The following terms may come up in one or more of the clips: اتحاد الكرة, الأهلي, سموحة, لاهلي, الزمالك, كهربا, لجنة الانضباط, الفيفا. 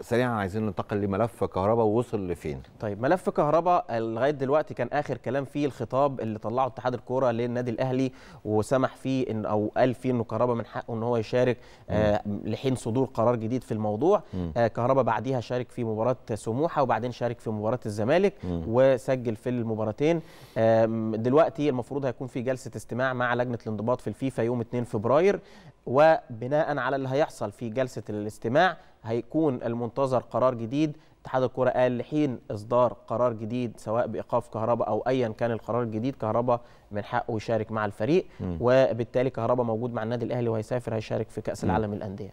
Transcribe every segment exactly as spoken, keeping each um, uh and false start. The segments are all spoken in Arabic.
سريعا عايزين ننتقل لملف كهربا ووصل لفين؟ طيب ملف كهربا لغايه دلوقتي كان اخر كلام فيه الخطاب اللي طلعه اتحاد الكوره للنادي الاهلي وسمح فيه ان او قال فيه انه كهربا من حقه ان هو يشارك آه لحين صدور قرار جديد في الموضوع. آه كهربا بعديها شارك في مباراه سموحه وبعدين شارك في مباراه الزمالك مم. وسجل في المباراتين. آه دلوقتي المفروض هيكون في جلسه استماع مع لجنه الانضباط في الفيفا يوم اتنين فبراير، وبناء على اللي هيحصل في جلسه الاستماع هيكون المنتظر قرار جديد. اتحاد الكرة قال لحين اصدار قرار جديد سواء بايقاف كهربا او ايا كان القرار الجديد كهربا من حقه يشارك مع الفريق م. وبالتالي كهربا موجود مع النادي الاهلي وهيسافر هيشارك في كاس م. العالم للانديه.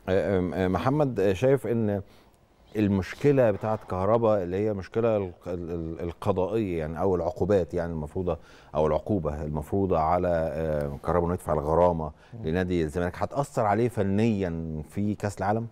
محمد شايف ان المشكله بتاعه كهربا اللي هي مشكله القضائيه يعني او العقوبات يعني المفروضه او العقوبه المفروضه على كهربا انه يدفع الغرامه لنادي الزمالك هتاثر عليه فنيا في كاس العالم؟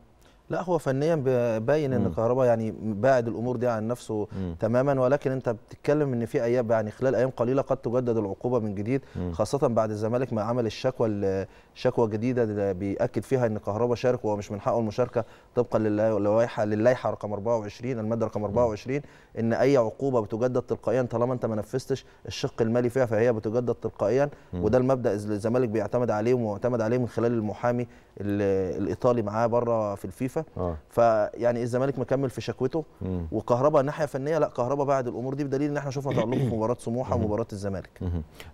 لا هو فنيا باين ان كهربا يعني بعد الامور دي عن نفسه مم. تماما، ولكن انت بتتكلم ان في ايام يعني خلال ايام قليله قد تجدد العقوبه من جديد، مم. خاصه بعد الزمالك ما عمل الشكوى شكوى جديده بياكد فيها ان كهربا شارك وهو مش من حقه المشاركه طبقا للائحه للائحه رقم اربعة وعشرين الماده رقم اربعة وعشرين، ان اي عقوبه بتجدد تلقائيا طالما انت ما نفذتش الشق المالي فيها فهي بتجدد تلقائيا، مم. وده المبدا الزمالك بيعتمد عليه ومعتمد عليه من خلال المحامي الايطالي معاه بره في الفيفا. آه. فيعني الزمالك مكمل في شكوته مم. وكهربا ناحيه فنيه لا كهربا بعد الامور دي بدليل ان احنا شفنا تألقه في مباراه سموحه ومباراه الزمالك. مم.